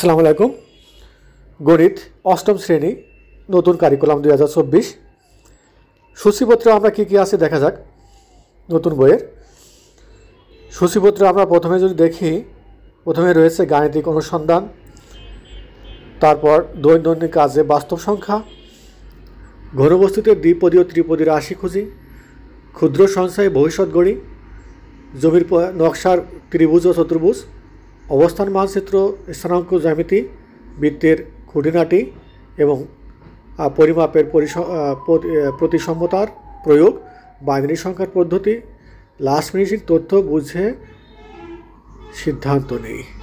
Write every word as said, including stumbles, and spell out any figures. আসসালামু আলাইকুম। গণিত অষ্টম শ্রেণী নতুন কারিকুলাম দুই হাজার চব্বিশ সূচিপত্র আমরা কী কী আছে দেখা যাক। নতুন বইয়ের সূচিপত্র আমরা প্রথমে যদি দেখি, প্রথমে রয়েছে গাণিতিক অনুসন্ধান, তারপর দৈনন্দিন কাজে বাস্তব সংখ্যা, ঘনবস্তুতে দ্বিপদী ও ত্রিপদী রাশি খুঁজি, ক্ষুদ্র সঞ্চয়ে ভবিষ্যৎ গড়ি, জমির নকশার ত্রিভুজ ও চতুর্ভুজ, অবস্থান মানচিত্র, স্থানাঙ্ক জ্যামিতি, বৃত্তের খুঁটিনাটি এবং পরিমাপের প্রতিসমতার প্রয়োগ, বাইনারি সংখ্যার পদ্ধতি, লাস্ট মিনিট তথ্য বুঝে সিদ্ধান্ত নেই।